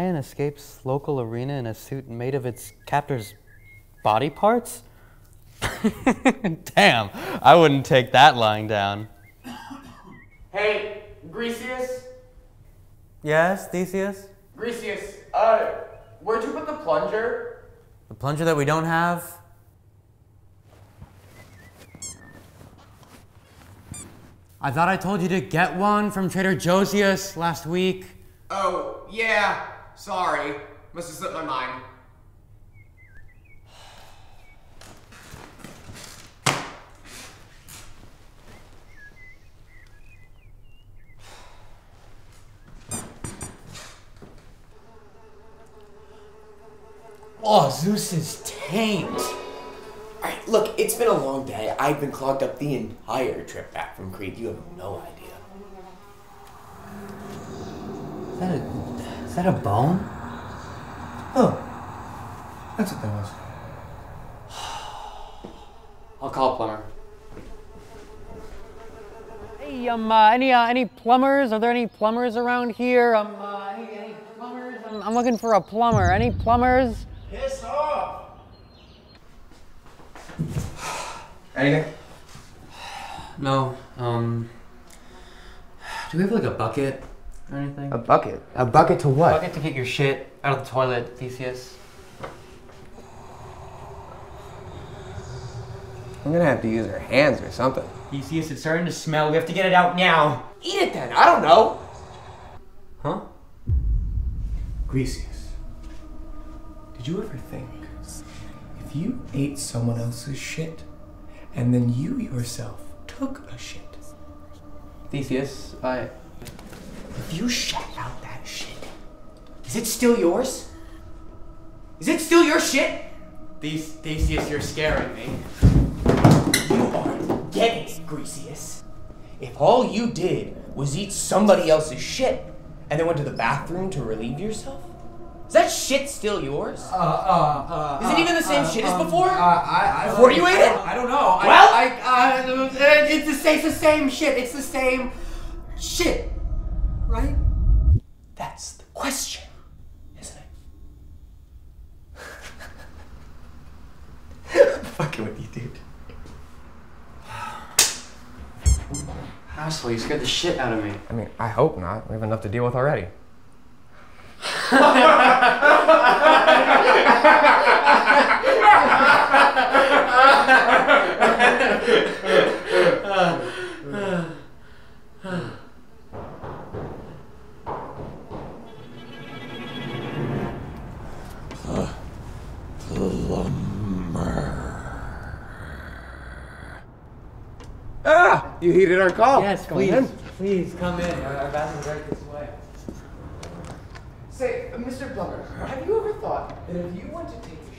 lion escapes local arena in a suit made of its captor's body parts? Damn, I wouldn't take that lying down. Hey, Grecius? Yes, Theseus? Grecius, where'd you put the plunger? The plunger that we don't have? I thought I told you to get one from Trader Josius last week. Oh, yeah. Sorry. Must have slipped my mind. Oh, Zeus is tamed. Alright, look, it's been a long day. I've been clogged up the entire trip back from Crete. You have no idea. Is that a bone? Oh, that's what that was. I'll call a plumber. Hey, any plumbers? Are there any plumbers around here? Any plumbers? I'm looking for a plumber. Any plumbers? Piss off! Anything? No. Do we have like a bucket or anything? A bucket? A bucket to what? A bucket to get your shit out of the toilet, Theseus. I'm gonna have to use our hands or something. Theseus, it's starting to smell. We have to get it out now. Eat it then. I don't know. Huh? Greasy. Did you ever think, if you ate someone else's shit, and then you yourself took a shit? Theseus, if you shat out that shit, is it still yours? Is it still your shit? Theseus, you're scaring me. You aren't getting it, Theseus. If all you did was eat somebody else's shit, and then went to the bathroom to relieve yourself, is that shit still yours? Is it even the same shit as before? Before you ate it? I don't know. Well? It's the same shit. It's the same shit, right? That's the question, isn't it? I'm fucking with you, dude. Asshole, you scared the shit out of me. I mean, I hope not. We have enough to deal with already. Ah! You heeded our call. Yes, please. Come in. Please come in. Our bathroom's right this way. Say, Mr. Plumber, have you ever thought that if you want to take